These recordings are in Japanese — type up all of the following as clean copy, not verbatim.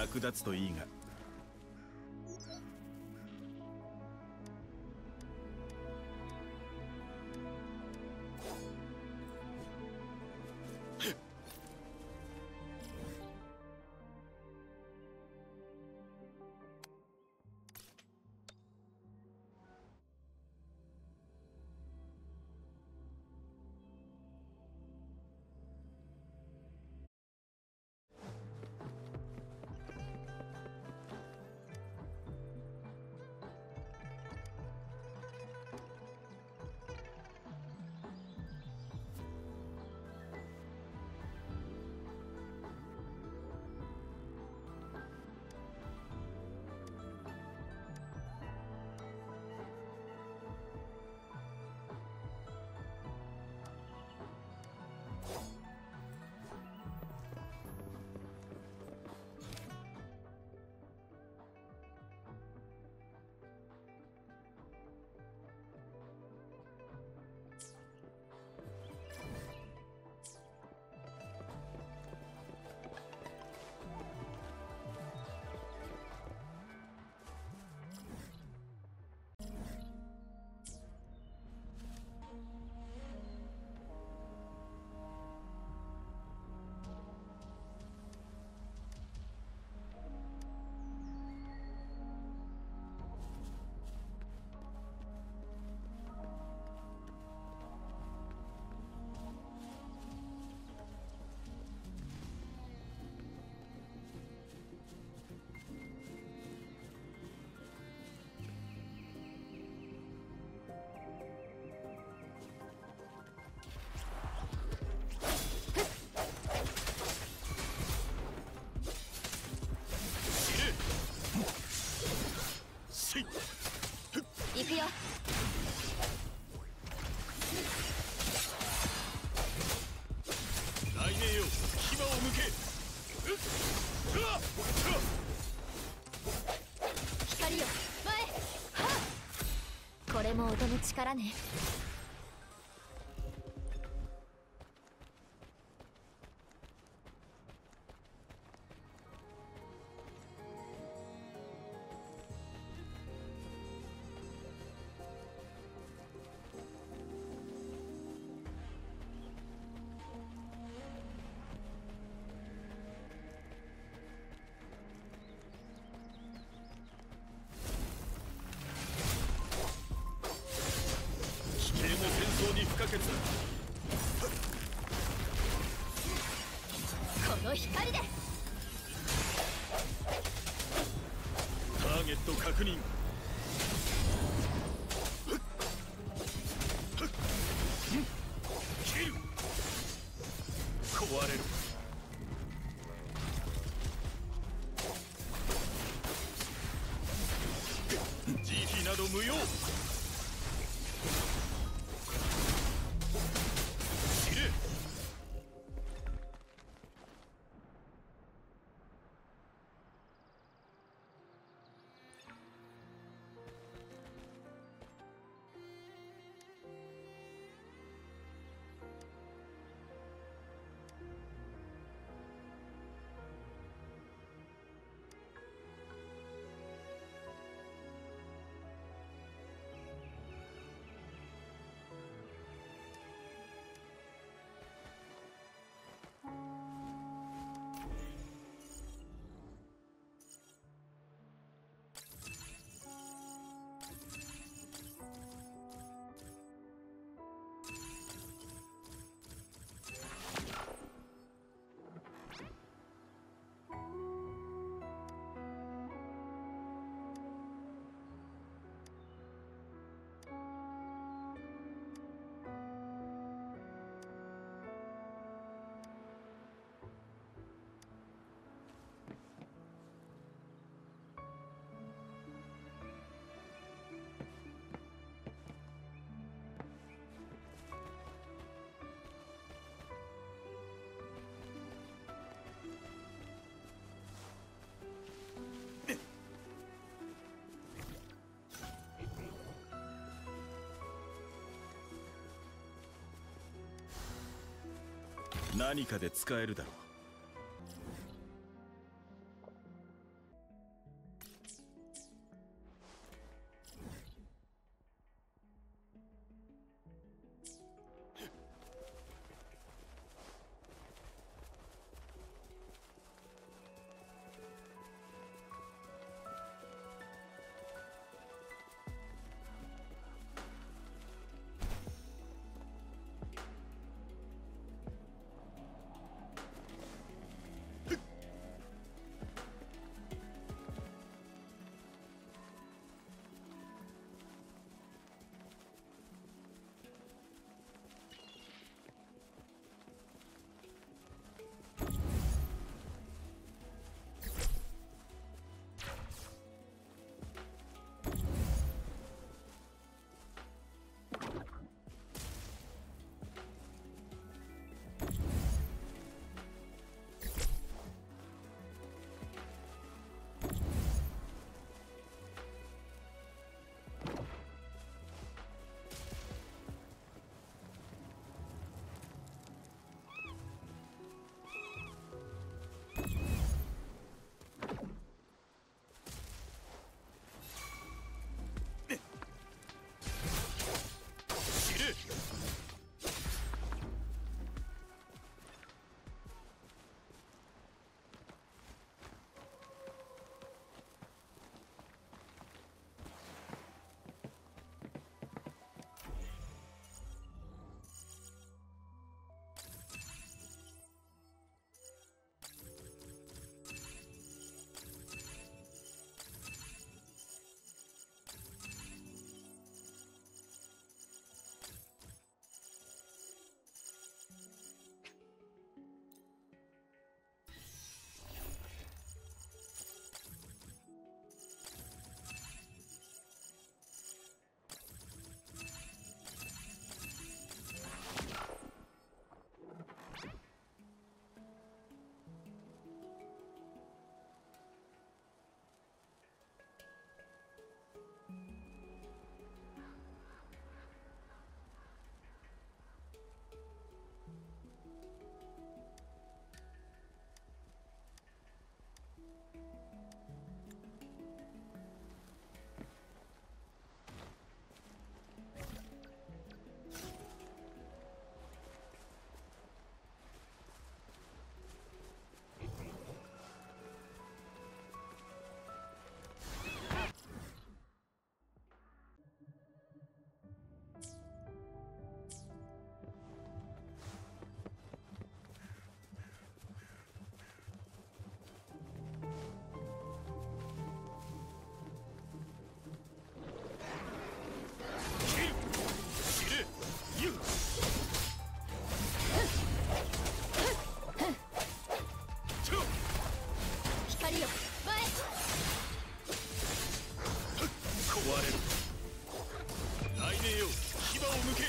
役立つといいが。行くよ。雷鳴よ、牙を向け。光よ、前。これも音の力ね。何かで使えるだろう。追われる。雷鳴よ、牙を向け。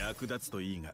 役立つといいが。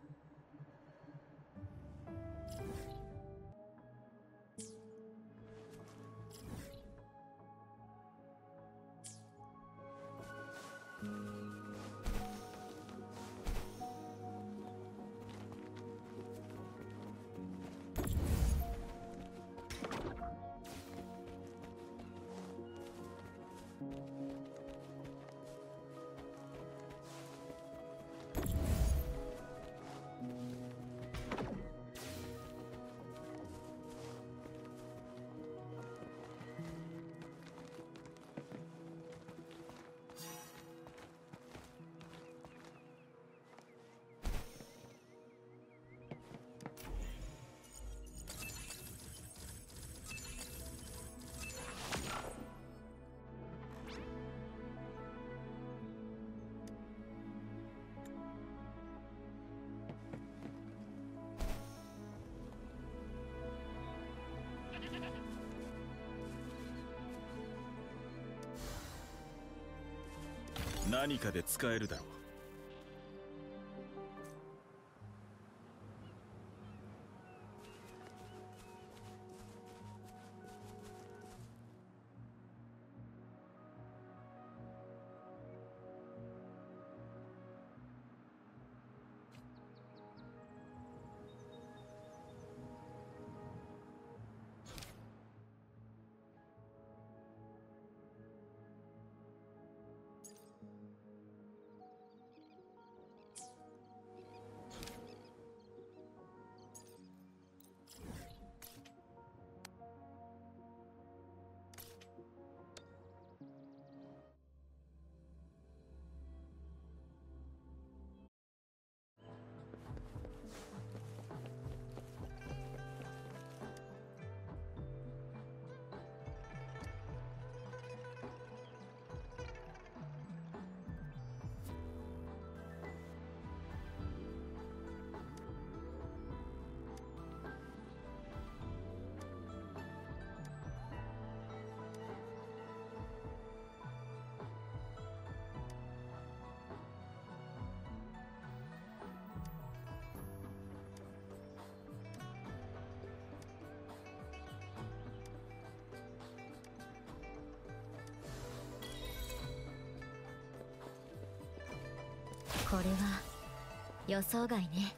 何かで使えるだろう。 これは予想外ね。